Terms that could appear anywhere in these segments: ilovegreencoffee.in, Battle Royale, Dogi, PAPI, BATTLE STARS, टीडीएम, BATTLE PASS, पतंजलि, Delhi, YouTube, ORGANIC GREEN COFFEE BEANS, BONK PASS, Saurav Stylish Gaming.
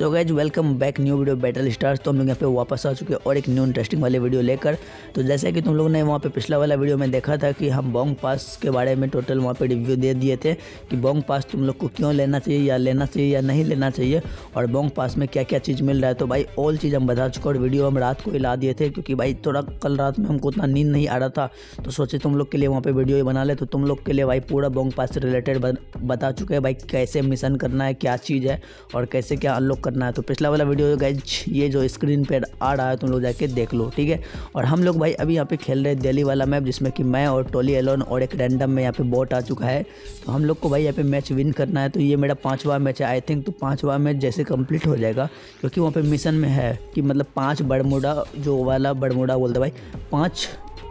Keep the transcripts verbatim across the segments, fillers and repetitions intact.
सो guys welcome back new video battle stars. तो हम लोग यहाँ पे वापस आ चुके हैं और एक न्यू इंटरेस्टिंग वाले वीडियो लेकर। तो जैसे कि तुम लोगों ने वहाँ पे पिछला वाला वीडियो में देखा था कि हम बॉन्क पास के बारे में टोटल वहाँ पे रिव्यू दे दिए थे कि बॉन्क पास तुम लोग को क्यों लेना चाहिए या लेना चाहिए या नहीं लेना चाहिए और बॉन्क पास में क्या क्या चीज़ मिल रहा है। तो भाई ऑल चीज़ हम बता चुके और वीडियो हम रात को ही ला दिए थे क्योंकि भाई थोड़ा कल रात में हमको उतना नींद नहीं आ रहा था, तो सोचे तुम लोग के लिए वहाँ पर वीडियो बना ले। तो तुम लोग के लिए भाई पूरा बॉन्क पास से रिलेटेड बता चुके हैं भाई कैसे मिशन करना है, क्या चीज़ है और कैसे क्या अनलॉक करना है। तो पिछला वाला वीडियो गाइज ये जो स्क्रीन पर आ रहा है तुम लोग जाके देख लो, ठीक है। और हम लोग भाई अभी यहाँ पे खेल रहे हैं दिल्ली वाला मैप जिसमें कि मैं और टोली एलोन और एक रैंडम में यहाँ पे बॉट आ चुका है। तो हम लोग को भाई यहाँ पे मैच विन करना है। तो ये मेरा पांचवा मैच है आई थिंक। तो पांचवा मैच जैसे कंप्लीट हो जाएगा क्योंकि वहाँ पे मिशन में है कि मतलब पाँच बड़मोड़ा जो वाला बड़मोड़ा बोलते भाई पाँच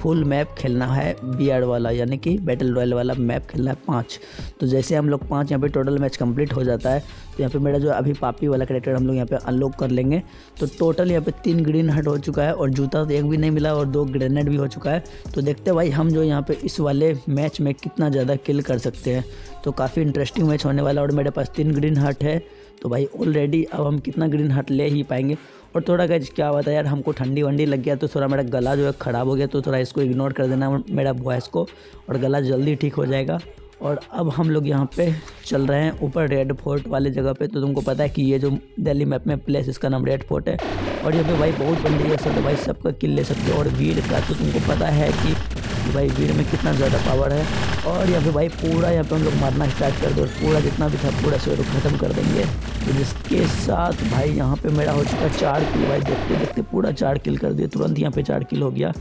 फुल मैप खेलना है, बीआर वाला यानी कि बैटल रॉयल वाला मैप खेलना है पाँच। तो जैसे हम लोग पाँच यहाँ पे टोटल मैच कंप्लीट हो जाता है तो यहाँ पे मेरा जो अभी पापी वाला कैरेक्टर हम लोग यहाँ पे अनलॉक कर लेंगे। तो टोटल यहाँ पे तीन ग्रीन हट हो चुका है और जूता तो एक भी नहीं मिला और दो ग्रेनेड भी हो चुका है। तो देखते हैं भाई हम जो यहाँ पर इस वाले मैच में कितना ज़्यादा किल कर सकते हैं। तो काफ़ी इंटरेस्टिंग मैच होने वाला और मेरे पास तीन ग्रीन हट है तो भाई ऑलरेडी अब हम कितना ग्रीन हट ले ही पाएंगे। और थोड़ा गाइज क्या हुआ था यार, हमको ठंडी वंडी लग गया तो थोड़ा मेरा गला जो है ख़राब हो गया, तो थोड़ा इसको इग्नोर कर देना मेरा वॉइस को और गला जल्दी ठीक हो जाएगा। और अब हम लोग यहाँ पे चल रहे हैं ऊपर रेड फोर्ट वाले जगह पे। तो तुमको पता है कि ये जो दिल्ली मैप में प्लेस इसका नाम रेड फोर्ट है और यहाँ पे भाई बहुत बंदी है सब, तो भाई सबका किल ले सकते हो। और वीर का तो तुमको पता है कि भाई वीर में कितना ज़्यादा पावर है। और यहाँ पे भाई पूरा यहाँ पे हम लोग मारना स्टार्ट कर दो, पूरा जितना भी था पूरा शेयर ख़त्म कर देंगे। तो जिसके साथ भाई यहाँ पे मेरा हो चुका चार किल, भाई देखते देखते पूरा चार किल कर दिया, तुरंत यहाँ पे चार किल हो गया।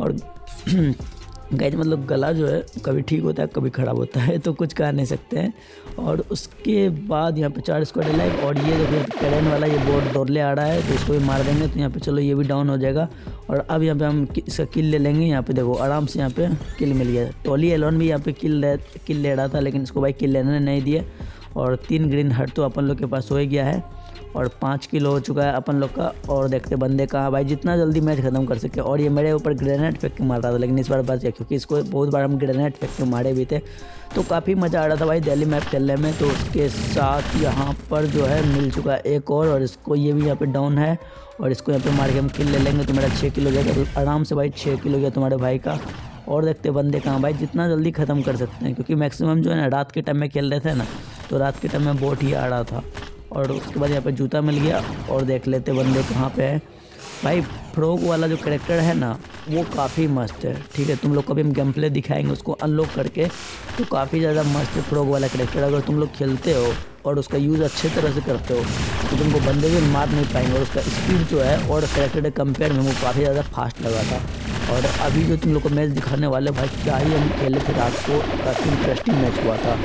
और गाइज मतलब गला जो है कभी ठीक होता है कभी ख़राब होता है तो कुछ कह नहीं सकते हैं। और उसके बाद यहाँ पे चार स्क्वाड लाइव और ये जो कैरेन वाला ये बोर्ड दौड़ले आ रहा है तो इसको भी मार देंगे। तो यहाँ पे चलो ये भी डाउन हो जाएगा और अब यहाँ पे हम इसका किल ले लेंगे। यहाँ पे देखो आराम से यहाँ पे किल मिल गया। टोली एलोन भी यहाँ पे किल ले किल ले रहा था लेकिन इसको भाई किल लेने नहीं दिया। और तीन ग्रीन हट तो अपन लोग के पास हो गया है और पाँच किलो हो चुका है अपन लोग का। और देखते बंदे कहाँ भाई जितना जल्दी मैच ख़त्म कर सके। और ये मेरे ऊपर ग्रेनेड फेंक के मार रहा था लेकिन इस बार बच गया क्योंकि इसको बहुत बार हम ग्रेनेड फेंक के मारे भी थे। तो काफ़ी मज़ा आ रहा था भाई दिल्ली मैप खेलने में। तो उसके साथ यहाँ पर जो है मिल चुका है एक और, और इसको ये भी यहाँ पे डाउन है और इसको यहाँ पे मार के हम किल ले लेंगे। तो मेरा छः किलो हो जाएगा, तो आराम से भाई छः किलो गया तुम्हारे भाई का। और देखते बंदे कहाँ भाई जितना जल्दी ख़त्म कर सकते हैं क्योंकि मैक्सिमम जो है ना रात के टाइम में खेल रहे थे ना, तो रात के टाइम में बोट ही आ रहा था। और उसके बाद यहाँ पे जूता मिल गया और देख लेते बंदे कहाँ पे है। भाई फ्रॉग वाला जो कैरेक्टर है ना वो काफ़ी मस्त है, ठीक है। तुम लोग को भी हम गेम प्ले दिखाएंगे उसको अनलॉक करके। तो काफ़ी ज़्यादा मस्त है फ्रॉग वाला कैरेक्टर। अगर तुम लोग खेलते हो और उसका यूज़ अच्छे तरह से करते हो तो तुमको बंदे भी मार नहीं पाएंगे। और उसका स्पीड जो है और कैरेक्टर के कंपेयर में वो काफ़ी ज़्यादा फास्ट लगा था। और अभी जो तुम लोग को मैच दिखाने वाले भाई क्या ही हम खेले थे रात को, काफ़ी इंटरेस्टिंग मैच हुआ था।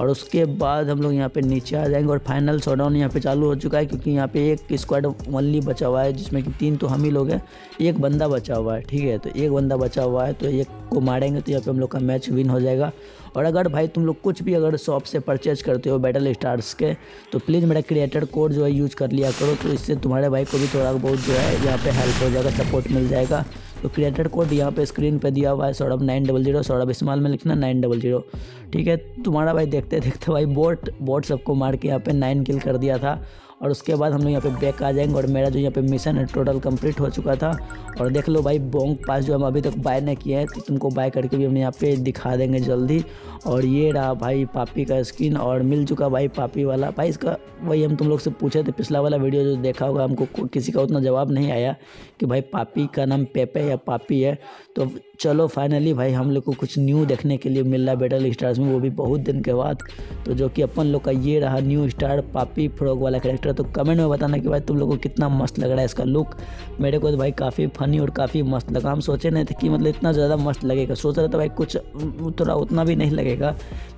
और उसके बाद हम लोग यहाँ पे नीचे आ जाएंगे और फाइनल शॉटडाउन यहाँ पे चालू हो चुका है क्योंकि यहाँ पे एक स्क्वाड ओनली बचा हुआ है जिसमें कि तीन तो हम ही लोग हैं, एक बंदा बचा हुआ है, ठीक है। तो एक बंदा बचा हुआ है तो एक को मारेंगे तो यहाँ पे हम लोग का मैच विन हो जाएगा। और अगर भाई तुम लोग कुछ भी अगर शॉप से परचेज करते हो बैटल स्टार्स के तो प्लीज़ मेरा क्रिएटर कोड जो है यूज़ कर लिया करो। तो इससे तुम्हारे भाई को भी थोड़ा बहुत जो है यहाँ पे हेल्प हो जाएगा, सपोर्ट मिल जाएगा। तो क्रिएटर कोड यहाँ पे स्क्रीन पे दिया हुआ है Saurabh nine double zero, Saurabh इस्तेमाल में लिखना नाइन डबल ज़ीरो, ठीक है। तुम्हारा भाई देखते देखते भाई बोट बोट सबको मार के यहाँ पे नाइन किल कर दिया था। और उसके बाद हम लोग यहाँ पे बैक आ जाएंगे और मेरा जो यहाँ पे मिशन है टोटल कंप्लीट हो चुका था। और देख लो भाई बॉन्क पास जो हम अभी तक बाय नहीं किए हैं तो तुमको बाय करके भी हम यहाँ पे दिखा देंगे जल्दी। और ये रहा भाई पापी का स्किन और मिल चुका भाई पापी वाला। भाई इसका वही हम तुम लोग से पूछे थे पिछला वाला वीडियो जो देखा होगा, हमको किसी का उतना जवाब नहीं आया कि भाई पापी का नाम पेपे या पापी है। तो चलो फाइनली भाई हम लोग को कुछ न्यू देखने के लिए मिल रहा बैटल स्टार्स में, वो भी बहुत दिन के बाद। तो जो कि अपन लोग का ये रहा न्यू स्टार पापी फ्रॉग वाला कैरेक्टर। तो कमेंट में बताना कि भाई तुम लोगों को कितना मस्त लग रहा है इसका लुक। मेरे को तो भाई काफ़ी फनी और काफ़ी मस्त लगा। हम सोचे नहीं थे कि मतलब इतना ज़्यादा मस्त लगेगा, सोच रहा था भाई कुछ थोड़ा उतना भी नहीं लगेगा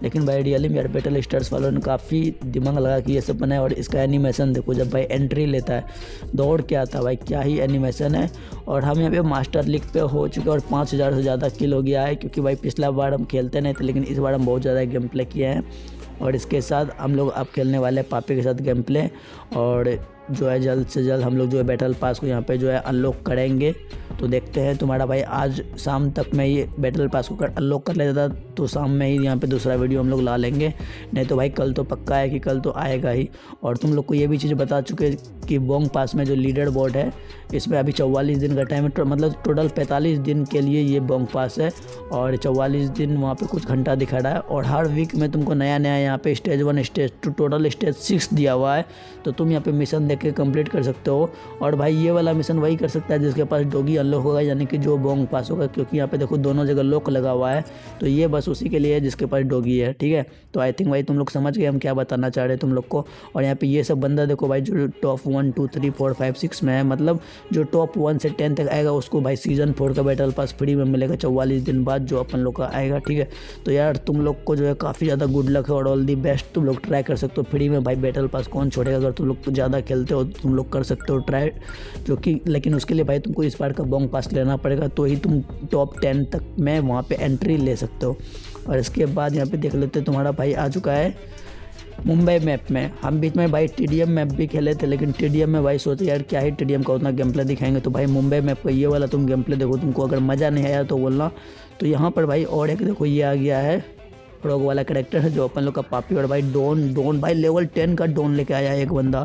लेकिन भाई रियली में यार बैटल स्टार्स वालों ने काफ़ी दिमाग लगा कि ये सब बनाए। और इसका एनिमेशन देखो, जब भाई एंट्री लेता है दौड़ के आता है, भाई क्या ही एनिमेशन है। और हम यहाँ पे मास्टर लीग पे हो चुके और पाँच हज़ार से ज़्यादा किल हो गया है क्योंकि भाई पिछला बार हम खेलते नहीं थे लेकिन इस बार हम बहुत ज़्यादा गेम प्ले किए हैं। और इसके साथ हम लोग अब खेलने वाले हैं पापी के साथ गेम प्ले। और जो है जल्द से जल्द हम लोग जो है बैटल पास को यहाँ पे जो है अनलॉक करेंगे। तो देखते हैं तुम्हारा भाई आज शाम तक में ये बैटल पास को अनलॉक कर लेता तो शाम में ही यहाँ पे दूसरा वीडियो हम लोग ला लेंगे, नहीं तो भाई कल तो पक्का है कि कल तो आएगा ही। और तुम लोग को ये भी चीज़ बता चुके कि बोंग पास में जो लीडर बोर्ड है इसमें अभी चौवालीस दिन का टाइम है, तो मतलब टोटल पैंतालीस दिन के लिए ये बोंग पास है और चौवालीस दिन वहाँ पर कुछ घंटा दिखा रहा है। और हर वीक में तुमको नया नया यहाँ पर stage one stage two total stage six दिया हुआ है, तो तुम यहाँ पर मिशन देख के कंप्लीट कर सकते हो। और भाई ये वाला मिशन वही कर सकता है जिसके पास डोगी अनलॉक होगा, यानी कि जो बोंग पास होगा, क्योंकि यहाँ पे देखो दोनों जगह लॉक लगा हुआ है, तो ये बस उसी के लिए है जिसके पास डोगी है। ठीक है, तो आई थिंक भाई तुम लोग समझ गए हम क्या बताना चाह रहे हैं तुम लोग को। और यहाँ पे ये सब बंदा देखो भाई जो top one two three four five six में है, मतलब जो टॉप वन से टेन तक आएगा उसको भाई सीजन फोर का बैटल पास फ्री में मिलेगा चौवालीस दिन बाद जो अपन लोग का आएगा। ठीक है, तो यार तुम लोग को जो है काफ़ी ज़्यादा गुड लक है और ऑल दी बेस्ट, तुम लोग ट्राई कर सकते हो फ्री में भाई बैटल पास कौन छोड़ेगा। अगर तुम लोग ज़्यादा खेलते हो तुम लोग कर सकते हो ट्राई, जो कि लेकिन उसके लिए भाई तुमको इस बार का बोंग पास लेना पड़ेगा, तो ही तुम टॉप टेन तक में वहाँ पे एंट्री ले सकते हो। और इसके बाद यहाँ पे देख लेते हैं तुम्हारा भाई आ चुका है मुंबई मैप में। हम बीच में भाई टीडीएम मैप भी खेले थे, लेकिन टीडीएम में भाई सोचे यार क्या ही टीडीएम का उतना गेम प्ले दिखाएंगे, तो भाई मुंबई मैप का ये वाला तुम गेम प्ले देखो, तुमको अगर मज़ा नहीं आया तो बोलना। तो यहाँ पर भाई और एक देखो ये आ गया है फ्रॉग वाला करेक्टर है जो अपन लोग का पापी, और भाई डोन डोन भाई लेवल टेन का डोन लेके आया है एक बंदा,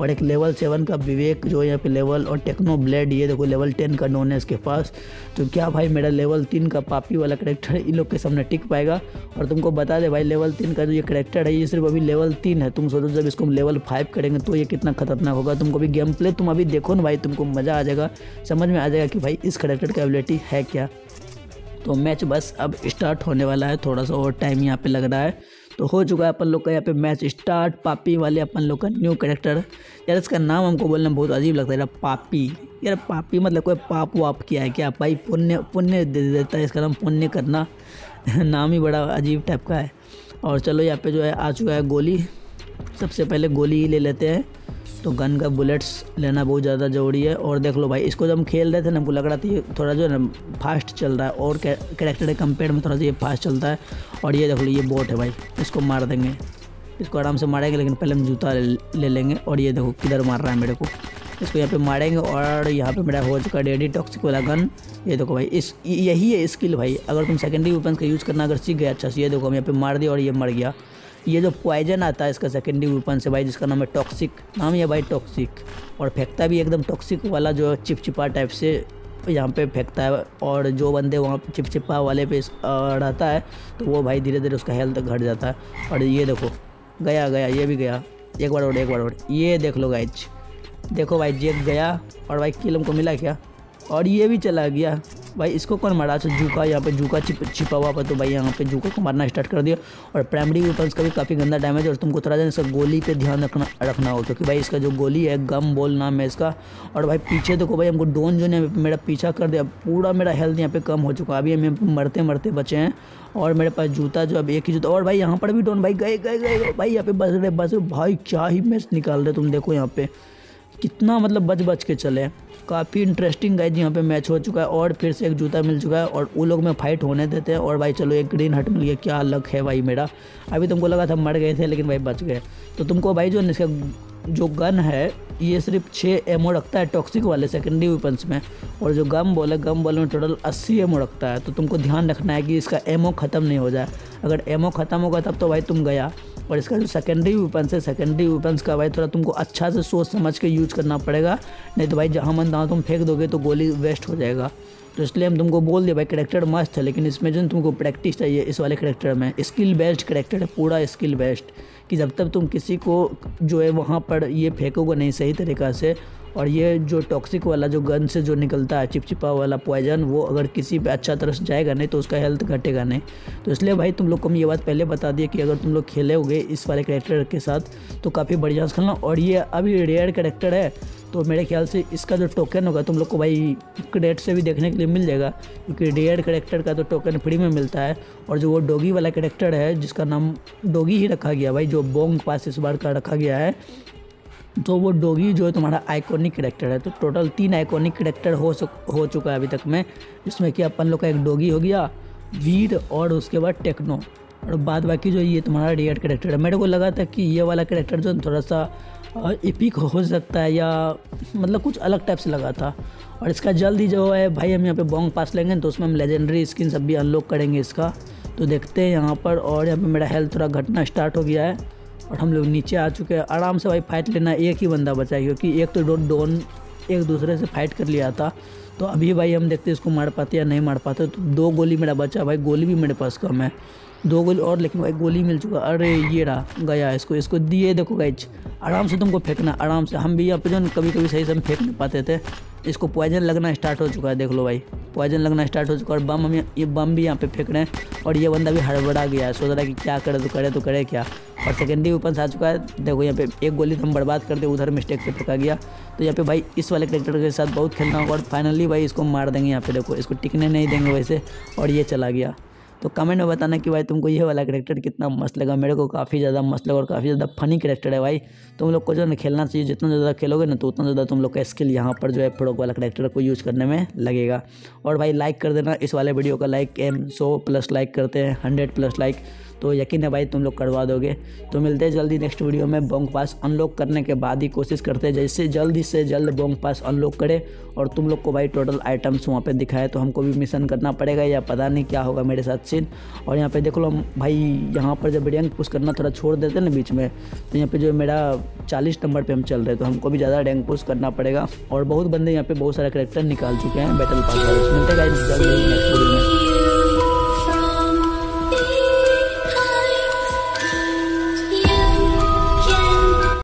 और एक लेवल सेवन का विवेक जो यहाँ पे लेवल और टेक्नो ब्लेड, ये देखो लेवल टेन का डोन है इसके पास। तो क्या भाई मेरा लेवल तीन का पापी वाला करेक्टर इन लोग के सामने टिक पाएगा? और तुमको बता दे भाई लेवल तीन का जो ये करेक्टर है ये सिर्फ अभी लेवल तीन है, तुम सोचो जब इसको हम लेवल फाइव करेंगे तो ये कितना खतरनाक होगा। तुमको भी गेम प्ले तुम अभी देखो ना भाई, तुमको मज़ा आ जाएगा, समझ में आ जाएगा कि भाई इस करेक्टर का एबिलिटी है क्या। तो मैच बस अब स्टार्ट होने वाला है, थोड़ा सा और टाइम यहाँ पे लग रहा है। तो हो चुका है अपन लोग का यहाँ पे मैच स्टार्ट। पापी वाले अपन लोग का न्यू कैरेक्टर, यार इसका नाम हमको बोलना बहुत अजीब लगता है यार, पापी। यार पापी मतलब कोई पाप वाप किया है क्या भाई? पुण्य पुण्य दे देता है इसका नाम, पुण्य करना। नाम ही बड़ा अजीब टाइप का है। और चलो यहाँ पर जो है आ चुका है गोली, सबसे पहले गोली ही ले लेते हैं। तो गन का बुलेट्स लेना बहुत ज़्यादा ज़रूरी है। और देख लो भाई इसको जब हम खेल रहे थे ना हमको लग रहा था थोड़ा जो है ना फास्ट चल रहा है, और कैरेक्टर के कंपेयर में थोड़ा सा ये फास्ट चलता है। और ये देख लो ये बोट है भाई, इसको मार देंगे, इसको आराम से मारेंगे, लेकिन पहले हम जूता ले, ले लेंगे। और ये देखो किधर मार रहा है मेरे को, इसको यहाँ पे मारेंगे। और यहाँ पे मेरा हो चुका डेडी टॉक्सिक वाला गन, ये देखो भाई इस यही है स्किल भाई, अगर तुम सेकेंडरी वेपन का यूज़ करना अगर सीख गए अच्छा से। ये देखो हम यहाँ पर मार दिया और ये मर गया। ये जो पॉइजन आता है इसका सेकेंडरी वेपन से भाई, जिसका नाम है टॉक्सिक, नाम है भाई टॉक्सिक। और फेंकता भी एकदम टॉक्सिक वाला जो चिपचिपा टाइप से यहाँ पे फेंकता है, और जो बंदे वहाँ पे चिपचिपा वाले पे रहता है तो वो भाई धीरे धीरे उसका हेल्थ घट जाता है। और ये देखो गया गया, ये भी गया, एक बार और एक बार और ये देख लो गाइज, देखो भाई जेक गया और भाई किल हमको मिला क्या? और ये भी चला गया भाई, इसको कौन मारा? अच्छा जूका, यहाँ पे जूका छिप छिपा हुआ पर, तो भाई यहाँ पे जूका को मारना स्टार्ट कर दिया। और प्राइमरी वेपन्स का भी काफ़ी गंदा डैमेज, और तुमको थोड़ा सा इसका गोली पे ध्यान रखना रखना हो, क्योंकि भाई इसका जो गोली है गम बोल नाम है इसका। और भाई पीछे देखो भाई हमको डोन जो ने मेरा पीछा कर दिया, पूरा मेरा हेल्थ यहाँ पर कम हो चुका है, अभी हम मरते मरते बचे हैं। और मेरे पास जूता जो अब एक ही जूता, और भाई यहाँ पर भी डोन भाई गए गए गए भाई, यहाँ पे बस रहे बस रहे भाई, क्या ही मैच निकाल रहे तुम देखो यहाँ पर कितना, मतलब बच बच के चले। काफ़ी इंटरेस्टिंग गाइज यहाँ पे मैच हो चुका है। और फिर से एक जूता मिल चुका है और वो लोग में फाइट होने देते हैं। और भाई चलो एक ग्रीन हट मिल गया, क्या लक है भाई मेरा। अभी तुमको लगा था मर गए थे लेकिन भाई बच गए। तो तुमको भाई जो इसका जो गन है ये सिर्फ छः एमओ रखता है टॉक्सिक वाले सेकेंडरी वेपन्स में, और जो गम बॉल है गम बॉल में टोटल अस्सी एमओ रखता है। तो तुमको ध्यान रखना है कि इसका एमओ ख़त्म नहीं हो जाए, अगर एमओ ख़त्म होगा तब तो भाई तुम गया। और इसका जो सेकेंडरी वेपन्स है सेकेंडरी वेपन्स का भाई थोड़ा तुमको अच्छा से सोच समझ के यूज़ करना पड़ेगा, नहीं तो भाई जहाँ मन तहाँ तुम फेंक दोगे तो गोली वेस्ट हो जाएगा। तो इसलिए हम तुमको बोल दिया भाई कैरेक्टर मस्त है, लेकिन इसमें जो तुमको प्रैक्टिस चाहिए इस वाले कैरेक्टर में, स्किल बेस्ड कैरेक्टर है पूरा, स्किल बेस्ड कि जब तक तुम किसी को जो है वहाँ पर ये फेंकोगे नहीं सही तरीक़ा से। और ये जो टॉक्सिक वाला जो गन से जो निकलता है चिपचिपा वाला पॉइजन, वो अगर किसी पे अच्छा तरह से जाएगा नहीं तो उसका हेल्थ घटेगा नहीं। तो इसलिए भाई तुम लोग को हम ये बात पहले बता दिए कि अगर तुम लोग खेलोगे इस वाले कैरेक्टर के साथ तो काफ़ी बढ़िया से खेलना। और ये अभी रेयर कैरेक्टर है, तो मेरे ख्याल से इसका जो टोकन होगा तुम लोग को भाई क्रेट से भी देखने के लिए मिल जाएगा, क्योंकि रेयर कैरेक्टर का तो टोकन फ्री में मिलता है। और जो वो डोगी वाला कैरेक्टर है जिसका नाम डोगी ही रखा गया भाई, जो बोंग पास इस बार का रखा गया है, तो वो डोगी जो है तुम्हारा आइकॉनिक कैरेक्टर है। तो टोटल तीन आइकॉनिक कैरेक्टर हो हो चुका है अभी तक में, जिसमें कि अपन लोग का एक डोगी हो गया, वीर, और उसके बाद टेक्नो। और बाद बाकी जो ये तुम्हारा रियल कैरेक्टर है। मेरे को लगा था कि ये वाला कैरेक्टर जो थोड़ा सा एपिक हो सकता है या मतलब कुछ अलग टाइप से लगा था। और इसका जल्द ही जो है भाई हम यहाँ पे बॉन्क पास लेंगे तो उसमें हम लेजेंडरी स्किन सब भी अनलॉक करेंगे इसका, तो देखते हैं यहाँ पर। और यहाँ पे मेरा हेल्थ थोड़ा घटना स्टार्ट हो गया है और हम लोग नीचे आ चुके हैं। आराम से भाई फाइट लेना, एक ही बंदा बचा है क्योंकि एक तो डोन डोन एक दूसरे से फाइट कर लिया था। तो अभी भाई हम देखते हैं इसको मार पाते या नहीं मार पाते। तो दो गोली मेरा बचा, भाई गोली भी मेरे पास कम है, दो गोली और, लेकिन भाई गोली मिल चुका। अरे ये रहा गया, इसको इसको दिए। देखो गाइज आराम से तुमको फेंकना, आराम से। हम भी यहाँ पे जो कभी कभी सही से हम फेंक नहीं पाते थे। इसको पॉइजन लगना स्टार्ट हो चुका है, देख लो भाई पॉइजन लगना स्टार्ट हो चुका है। और बम हम ये बम भी यहाँ पे फेंक रहे हैं और ये बंदा भी हड़बड़ा गया है, सोच रहा है कि क्या करे तो करे तो करे क्या। और सेकेंडरी वेपन आ चुका है, देखो यहाँ पे एक गोली तो हम बर्बाद कर दे, उधर मिस्टेक से फेंका गया। तो यहाँ पे भाई इस वाले कैरेक्टर के साथ बहुत खेलना होगा और फाइनली भाई इसको मार देंगे। यहाँ पे देखो इसको टिकने नहीं देंगे वैसे, और ये चला गया। तो कमेंट में बताना कि भाई तुमको ये वाला कैरेक्टर कितना मस्त लगा। मेरे को काफ़ी ज़्यादा मस्त लगा और काफ़ी ज़्यादा फनी कैरेक्टर है भाई। तुम लोग को जो है खेलना चाहिए, जितना ज़्यादा खेलोगे ना तो उतना ज़्यादा तुम लोग का स्किल यहाँ पर जो है फ्रॉक वाला कैरेक्टर को यूज़ करने में लगेगा। और भाई लाइक कर देना इस वाले वीडियो का, लाइक एम सौ प्लस लाइक करते हैं, हंड्रेड प्लस लाइक, तो यकीन है भाई तुम लोग करवा दोगे। तो मिलते हैं जल्दी नेक्स्ट वीडियो में। बॉन्क पास अनलॉक करने के बाद ही कोशिश करते हैं जैसे जल्द से जल्द बॉन्क पास अनलॉक करें। और तुम लोग को भाई टोटल आइटम्स वहाँ पे दिखाए, तो हमको भी मिशन करना पड़ेगा या पता नहीं क्या होगा मेरे साथ सीन। और यहाँ पे देख लो भाई, यहाँ पर जब रैंक पुश करना थोड़ा छोड़ देते ना बीच में, तो यहाँ पर जो मेरा चालीस नंबर पर हम चल रहे, तो हमको भी ज़्यादा रैंक पुश करना पड़ेगा। और बहुत बंदे यहाँ पर बहुत सारा करेक्टर निकाल चुके हैं बैटल पास। मिलते हैं